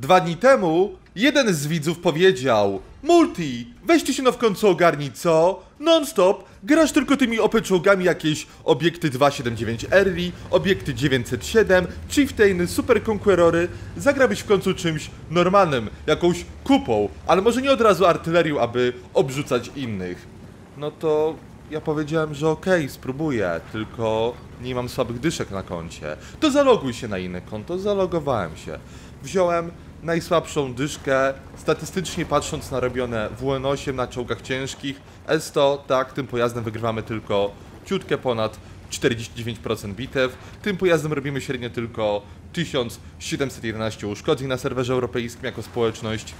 2 dni temu jeden z widzów powiedział: Multi, weźcie się no w końcu ogarnij, co? Non-stop grasz tylko tymi OP-czołgami, jakieś obiekty 279 Early, obiekty 907, Chieftain, Super Conquerory. Zagrałbyś w końcu czymś normalnym, jakąś kupą, ale może nie od razu artylerią, aby obrzucać innych. No to ja powiedziałem, że okej, spróbuję, tylko nie mam słabych dyszek na koncie. To zaloguj się na inne konto, zalogowałem się. Wziąłem najsłabszą dyszkę, statystycznie patrząc na robione WN-8 na czołgach ciężkich, E100, tak, tym pojazdem wygrywamy tylko ciutkę ponad 49% bitew, tym pojazdem robimy średnio tylko 1711 uszkodzeń na serwerze europejskim jako społeczność.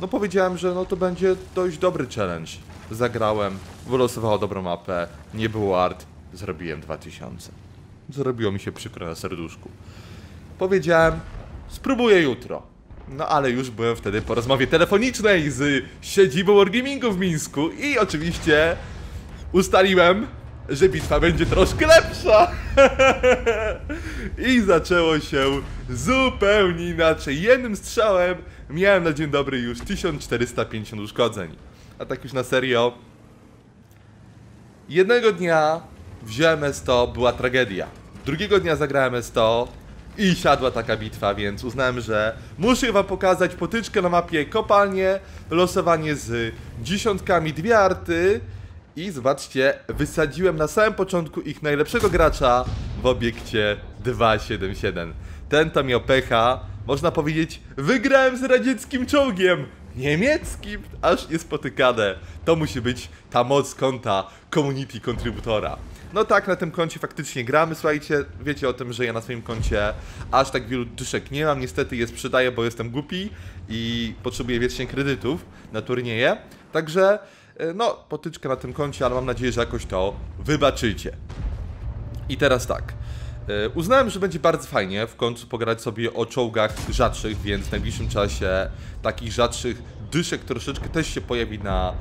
No powiedziałem, że no to będzie dość dobry challenge. Zagrałem, wylosowało dobrą mapę, nie było art, zrobiłem 2000. Zrobiło mi się przykro na serduszku. Powiedziałem, spróbuję jutro. No ale już byłem wtedy po rozmowie telefonicznej z siedzibą Wargamingu w Mińsku i oczywiście ustaliłem, że bitwa będzie troszkę lepsza. I zaczęło się zupełnie inaczej. Jednym strzałem miałem na dzień dobry już 1450 uszkodzeń. A tak już na serio, jednego dnia wziąłem E100, była tragedia. Drugiego dnia zagrałem E100 i siadła taka bitwa, więc uznałem, że muszę wam pokazać potyczkę na mapie, kopalnie, losowanie z dziesiątkami, 2 arty. I zobaczcie, wysadziłem na samym początku ich najlepszego gracza w obiekcie 277. Ten to miał pecha, można powiedzieć, wygrałem z radzieckim czołgiem niemieckim, aż niespotykane. To musi być ta moc konta community kontrybutora. No tak, na tym koncie faktycznie gramy, słuchajcie, wiecie o tym, że ja na swoim koncie aż tak wielu dyszek nie mam, niestety je sprzedaję, bo jestem głupi i potrzebuję wiecznie kredytów na turnieje, także no, potyczkę na tym koncie, ale mam nadzieję, że jakoś to wybaczycie. I teraz tak, uznałem, że będzie bardzo fajnie w końcu pograć sobie o czołgach rzadszych, więc w najbliższym czasie takich rzadszych dyszek troszeczkę też się pojawi na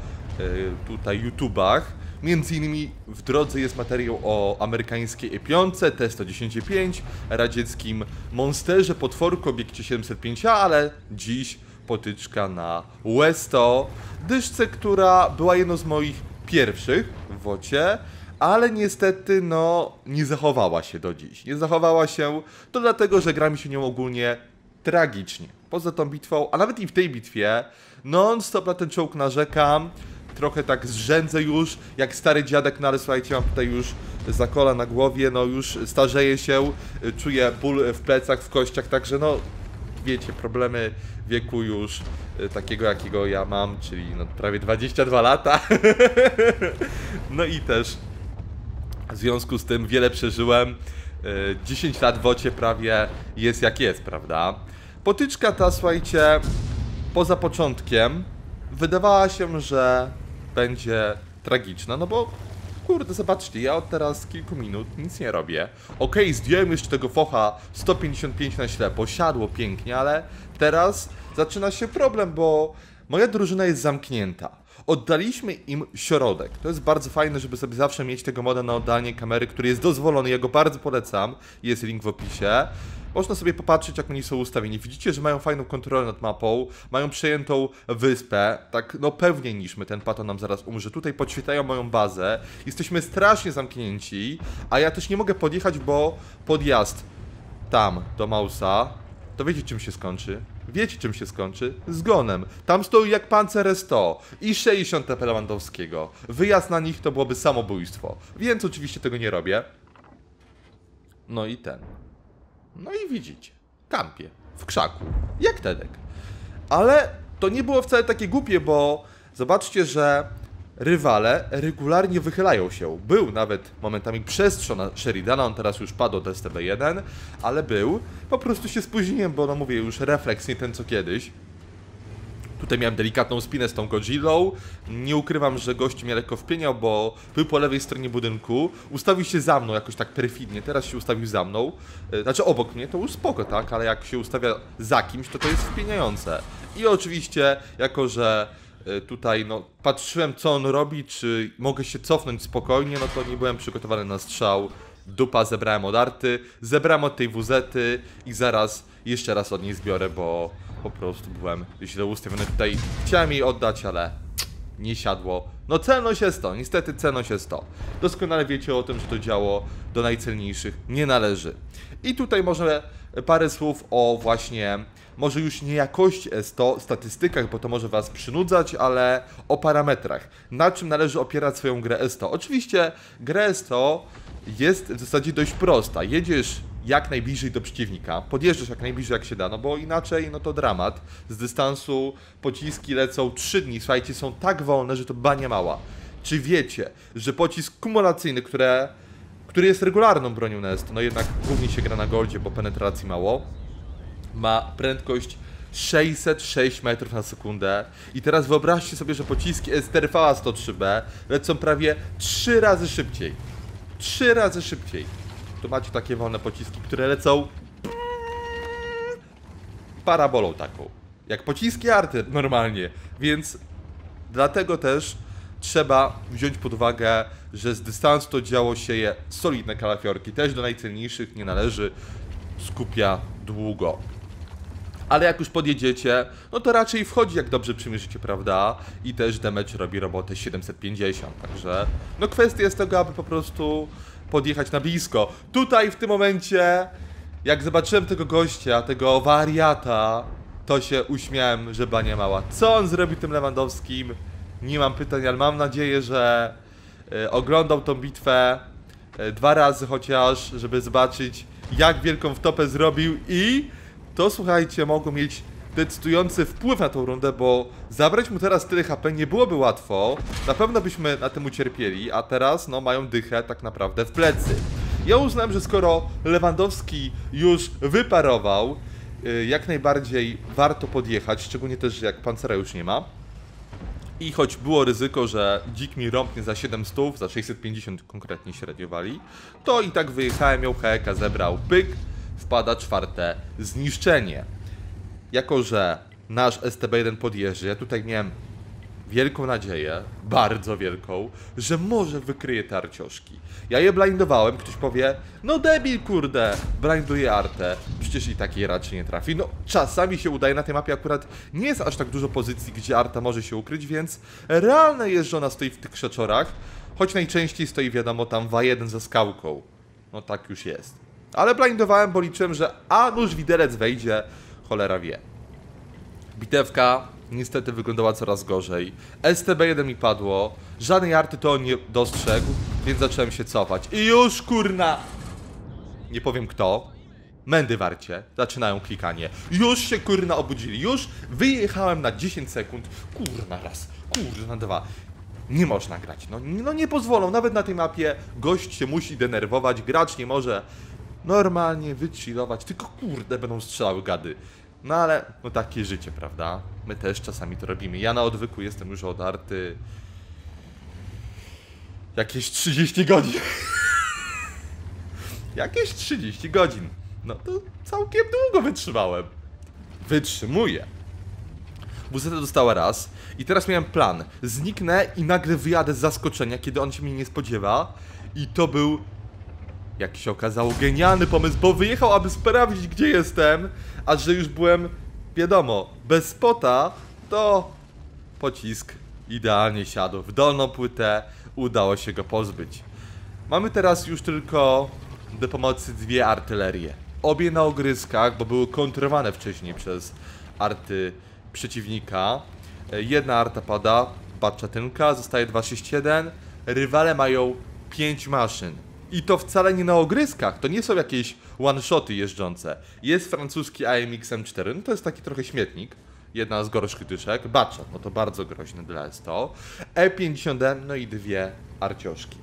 tutaj YouTubach. Między innymi w drodze jest materiał o amerykańskiej E5, T110E5, radzieckim monsterze, potworku, obiekcie 705A, ale dziś potyczka na Westo, dyszce, która była jedną z moich pierwszych w WOT-ie, ale niestety no nie zachowała się do dziś. Nie zachowała się, to dlatego, że gra mi się nią ogólnie tragicznie. Poza tą bitwą, a nawet i w tej bitwie, non-stop na ten czołg narzekam. Trochę tak zrzędzę już, jak stary dziadek, no ale słuchajcie, mam tutaj już zakola na głowie, no już starzeję się, czuję ból w plecach, w kościach, także no wiecie, problemy wieku już takiego, jakiego ja mam, czyli no prawie 22 lata. No i też w związku z tym wiele przeżyłem, 10 lat w WOT-ie prawie jest jak jest, prawda? Potyczka ta, słuchajcie, poza początkiem wydawała się, że będzie tragiczna, no bo kurde, zobaczcie, ja od teraz kilku minut nic nie robię. Okej, zdjąłem jeszcze tego Focha 155 na ślepo, siadło pięknie, ale teraz zaczyna się problem, bo moja drużyna jest zamknięta. Oddaliśmy im środek. To jest bardzo fajne, żeby sobie zawsze mieć tego moda na oddanie kamery, który jest dozwolony, ja go bardzo polecam, jest link w opisie. Można sobie popatrzeć, jak oni są ustawieni. Widzicie, że mają fajną kontrolę nad mapą, mają przejętą wyspę, tak no pewnie niż my, ten paton nam zaraz umrze. Tutaj podświetlają moją bazę, jesteśmy strasznie zamknięci, a ja też nie mogę podjechać, bo podjazd tam do Mausa, to wiecie czym się skończy? Wiecie czym się skończy? Zgonem. Tam stoi jak Pancerz 100 i 60 TP Lewandowskiego. Wyjazd na nich to byłoby samobójstwo, więc oczywiście tego nie robię. No i ten. No i widzicie, kampie, w krzaku, jak Tedek. Ale to nie było wcale takie głupie, bo zobaczcie, że rywale regularnie wychylają się. Był nawet momentami przestrzał na Sheridana, on teraz już padł do STB-1, ale był. Po prostu się spóźniłem, bo no mówię, już refleks nie ten co kiedyś. Tutaj miałem delikatną spinę z tą Godzillą. Nie ukrywam, że gość mnie lekko wpieniał, bo był po lewej stronie budynku. Ustawił się za mną jakoś tak perfidnie, teraz się ustawił za mną. Znaczy obok mnie to już spoko, tak? Ale jak się ustawia za kimś, to to jest wpieniające. I oczywiście, jako że tutaj no patrzyłem co on robi, czy mogę się cofnąć spokojnie, no to nie byłem przygotowany na strzał. Dupa zebrałem od Arty, zebrałem od tej WZ-y i zaraz i jeszcze raz od niej zbiorę, bo po prostu byłem źle ustawiony tutaj. Chciałem jej oddać, ale nie siadło. No celność jest to, niestety celność jest to. Doskonale wiecie o tym, że to działo do najcelniejszych nie należy. I tutaj może parę słów o właśnie, może już nie jakości S100, statystykach, bo to może was przynudzać, ale o parametrach. Na czym należy opierać swoją grę S100? Oczywiście grę S100 jest w zasadzie dość prosta. Jedziesz jak najbliżej do przeciwnika, podjeżdżasz jak najbliżej jak się da, no bo inaczej no to dramat. Z dystansu pociski lecą 3 dni, słuchajcie, są tak wolne, że to bania mała. Czy wiecie, że pocisk kumulacyjny, który jest regularną bronią na S100, no jednak głównie się gra na goldzie, bo penetracji mało, ma prędkość 606 metrów na sekundę. I teraz wyobraźcie sobie, że pociski STRF A103B lecą prawie 3 razy szybciej. 3 razy szybciej. Tu macie takie wolne pociski, które lecą parabolą taką, jak pociski arty normalnie, więc dlatego też trzeba wziąć pod uwagę, że z dystansu to działo sieje solidne kalafiorki, też do najcenniejszych nie należy, skupia długo. Ale jak już podjedziecie, no to raczej wchodzi, jak dobrze przymierzycie, prawda? I też damage robi robotę 750, także no kwestia jest tego, aby po prostu podjechać na blisko. Tutaj w tym momencie, jak zobaczyłem tego gościa, tego wariata, to się uśmiałem, że bania mała. Co on zrobi tym Lewandowskim? Nie mam pytań, ale mam nadzieję, że oglądał tą bitwę 2 razy chociaż, żeby zobaczyć, jak wielką wtopę zrobił i to, słuchajcie, mogło mieć decydujący wpływ na tą rundę, bo zabrać mu teraz tyle HP nie byłoby łatwo. Na pewno byśmy na tym ucierpieli, a teraz no mają dychę tak naprawdę w plecy. Ja uznałem, że skoro Lewandowski już wyparował, jak najbardziej warto podjechać, szczególnie też jak pancera już nie ma. I choć było ryzyko, że Dzik mi rąbnie za 700, za 650 konkretnie średniowali, to i tak wyjechałem, ją HEK zebrał, pyk, wpada 4. zniszczenie. Jako że nasz STB-1 podjeżdża, ja tutaj miałem wielką nadzieję, bardzo wielką, że może wykryje te arcioszki. Ja je blindowałem, ktoś powie, no debil kurde, blinduje Artę, przecież i takiej raczej nie trafi. No czasami się udaje, na tej mapie akurat nie jest aż tak dużo pozycji, gdzie Arta może się ukryć, więc realne jest, że ona stoi w tych krzeczorach, choć najczęściej stoi wiadomo tam W1 za skałką. No tak już jest. Ale blindowałem, bo liczyłem, że a nóż widelec wejdzie, cholera wie. Bitewka niestety wyglądała coraz gorzej. STB-1 mi padło, żadnej arty to on nie dostrzegł, więc zacząłem się cofać. I już kurna! Nie powiem kto. Mędy warcie, zaczynają klikanie. Już się kurna obudzili, już wyjechałem na 10 sekund. Kurna raz, kurna dwa. Nie można grać, no nie pozwolą, nawet na tej mapie gość się musi denerwować, gracz nie może normalnie wychillować, tylko kurde będą strzelały gady. No ale, no takie życie, prawda? My też czasami to robimy. Ja na odwyku jestem już od Arty jakieś 30 godzin. Jakieś 30 godzin. No to całkiem długo wytrzymałem. Wytrzymuję. WZ dostała raz i teraz miałem plan. Zniknę i nagle wyjadę z zaskoczenia, kiedy on się mnie nie spodziewa. I to był, jak się okazało, genialny pomysł, bo wyjechał, aby sprawdzić, gdzie jestem, a że już byłem, wiadomo, bez spota, to pocisk idealnie siadł w dolną płytę, udało się go pozbyć. Mamy teraz już tylko do pomocy 2 artylerie. Obie na ogryskach, bo były kontrowane wcześniej przez arty przeciwnika. 1 arta pada, patrzatynka, zostaje 261, rywale mają 5 maszyn. I to wcale nie na ogryskach, to nie są jakieś one-shoty jeżdżące. Jest francuski AMX M4, no to jest taki trochę śmietnik, jedna z gorszych dyszek. Bat Chat, no to bardzo groźny dla S100. E50M, no i 2 arcioszki.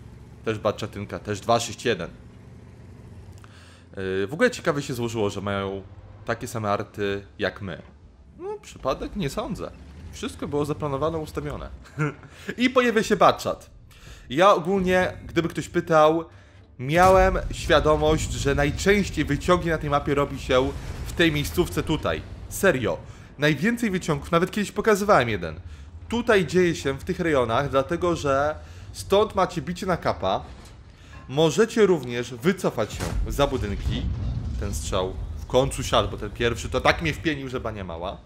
Też Bat Chatynka, też 261. W ogóle ciekawie się złożyło, że mają takie same arty jak my. No przypadek nie sądzę. Wszystko było zaplanowane, ustawione. I pojawia się Bat Chat. Ja ogólnie, gdyby ktoś pytał, miałem świadomość, że najczęściej wyciągi na tej mapie robi się w tej miejscówce tutaj. Serio. Najwięcej wyciągów, nawet kiedyś pokazywałem jeden. Tutaj dzieje się w tych rejonach, dlatego że stąd macie bicie na kapa. Możecie również wycofać się za budynki. Ten strzał w końcu siadł, bo ten pierwszy to tak mnie wpienił, że bania mała.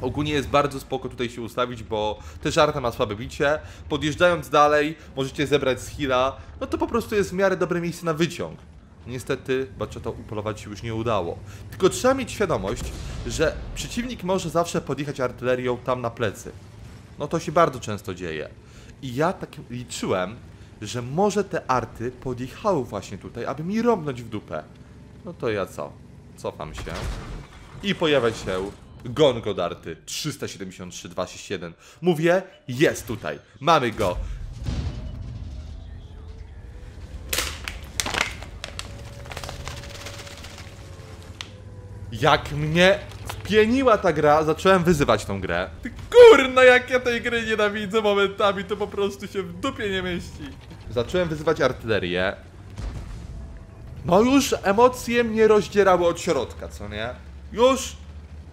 Ogólnie jest bardzo spoko tutaj się ustawić, bo też Arta ma słabe bicie. Podjeżdżając dalej, możecie zebrać z heala. No to po prostu jest w miarę dobre miejsce na wyciąg. Niestety, Baczeta upolować się już nie udało. Tylko trzeba mieć świadomość, że przeciwnik może zawsze podjechać artylerią tam na plecy. No to się bardzo często dzieje. I ja tak liczyłem, że może te arty podjechały właśnie tutaj, aby mi rąbnąć w dupę. No to ja co? Cofam się. I pojawia się Gon Darty 373-261. Mówię, jest tutaj. Mamy go. Jak mnie wpieniła ta gra, zacząłem wyzywać tą grę. Kurna, jak ja tej gry nienawidzę momentami, to po prostu się w dupie nie mieści. Zacząłem wyzywać artylerię. No już emocje mnie rozdzierały od środka, co nie? Już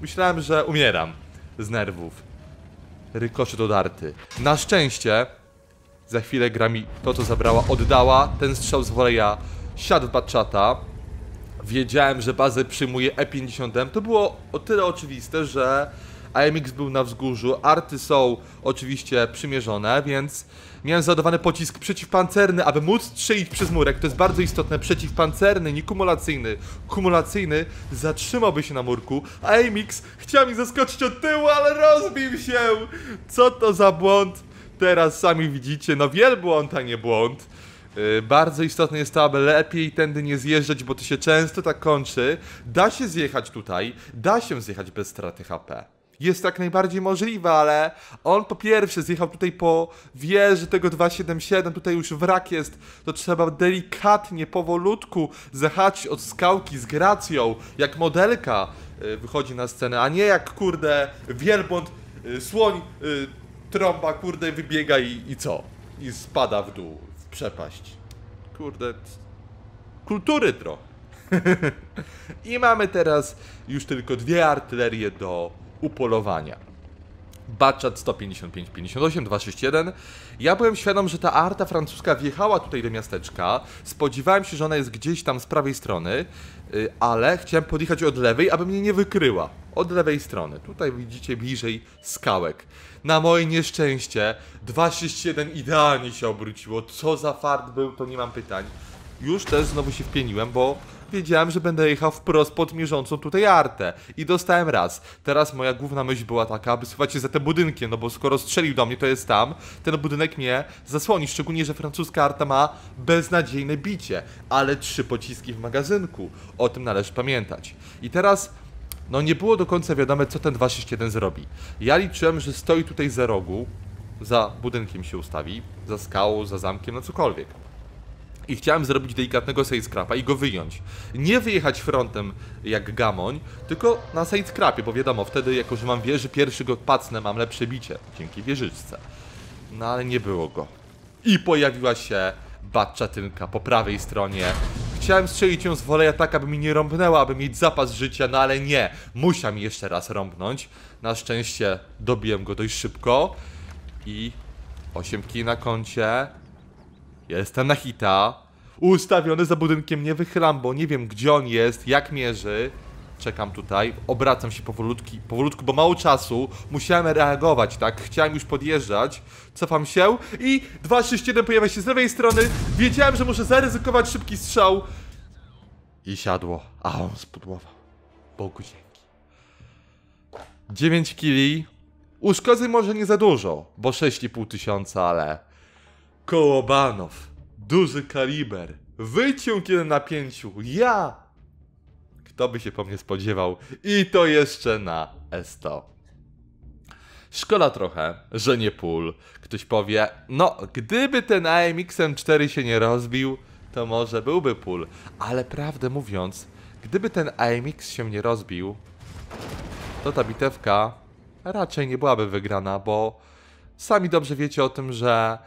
myślałem, że umieram z nerwów. Rykoszy do Darty. Na szczęście za chwilę gra mi to, co zabrała, oddała. Ten strzał z woleja siadł w Bat Chata. Wiedziałem, że bazę przyjmuje E50M. To było o tyle oczywiste, że AMX był na wzgórzu, arty są oczywiście przymierzone, więc miałem załadowany pocisk przeciwpancerny, aby móc strzelić przez murek. To jest bardzo istotne, przeciwpancerny, nie kumulacyjny. Kumulacyjny zatrzymałby się na murku, a AMX chciał mi zaskoczyć od tyłu, ale rozbił się. Co to za błąd? Teraz sami widzicie, no wielbłąd, a nie błąd. Bardzo istotne jest to, aby lepiej tędy nie zjeżdżać, bo to się często tak kończy. Da się zjechać tutaj, da się zjechać bez straty HP. Jest tak najbardziej możliwe, ale on po pierwsze zjechał tutaj po wieży tego 277, tutaj już wrak jest, to trzeba delikatnie, powolutku zahaczyć od skałki z gracją, jak modelka wychodzi na scenę, a nie jak kurde wielbłąd, słoń, trąba kurde wybiega i co? I spada w dół. Przepaść. Kurde. Kultury trochę. I mamy teraz już tylko dwie artylerie do upolowania. Bat Chat 155-58-261. Ja byłem świadom, że ta arta francuska wjechała tutaj do miasteczka. Spodziewałem się, że ona jest gdzieś tam z prawej strony, ale chciałem podjechać od lewej, aby mnie nie wykryła. Od lewej strony. Tutaj widzicie bliżej skałek. Na moje nieszczęście 261 idealnie się obróciło. Co za fart był, to nie mam pytań. Już też znowu się wpieniłem, bo wiedziałem, że będę jechał wprost pod mierzącą tutaj artę. I dostałem raz. Teraz moja główna myśl była taka, aby schować się za tym budynkiem, no bo skoro strzelił do mnie, to jest tam. Ten budynek mnie zasłoni, szczególnie, że francuska arta ma beznadziejne bicie. Ale 3 pociski w magazynku. O tym należy pamiętać. I teraz... No nie było do końca wiadome, co ten 261 zrobi. Ja liczyłem, że stoi tutaj za rogu, za budynkiem się ustawi, za skałą, za zamkiem, no cokolwiek. I chciałem zrobić delikatnego sidescrapa i go wyjąć. Nie wyjechać frontem jak gamoń, tylko na sidescrapie, bo wiadomo, wtedy jako, że mam wieży, pierwszy go pacnę, mam lepsze bicie, dzięki wieżyczce. No ale nie było go. I pojawiła się batczatynka po prawej stronie. Chciałem strzelić ją z woleja tak, aby mi nie rąbnęła, aby mieć zapas życia, no ale nie. Musiał mi jeszcze raz rąbnąć. Na szczęście dobiłem go dość szybko. I 8 kij na koncie. Jestem na hita. Ustawiony za budynkiem, nie wychylam, bo nie wiem, gdzie on jest, jak mierzy. Czekam tutaj, obracam się powolutku, bo mało czasu. Musiałem reagować, tak? Chciałem już podjeżdżać. Cofam się i 261 pojawia się z lewej strony. Wiedziałem, że muszę zaryzykować szybki strzał. I siadło. A on spudłował. Bogu dzięki. 9 kili. Uszkodzeń może nie za dużo, bo 6500, ale... Kołobanow. Duży kaliber. Wyciąg 1/5. Ja... Kto by się po mnie spodziewał? I to jeszcze na S100. Szkoda trochę, że nie pól. Ktoś powie, no gdyby ten AMX M4 się nie rozbił, to może byłby pól. Ale prawdę mówiąc, gdyby ten AMX się nie rozbił, to ta bitewka raczej nie byłaby wygrana, bo sami dobrze wiecie o tym, że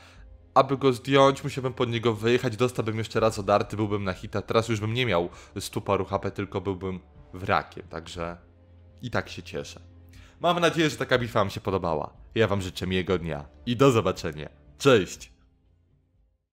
aby go zdjąć, musiałbym pod niego wyjechać, dostałbym jeszcze raz od arty, byłbym na hita. Teraz już bym nie miał 100 paru HP, tylko byłbym wrakiem, także i tak się cieszę. Mam nadzieję, że taka bitwa wam się podobała. Ja wam życzę miłego dnia i do zobaczenia. Cześć!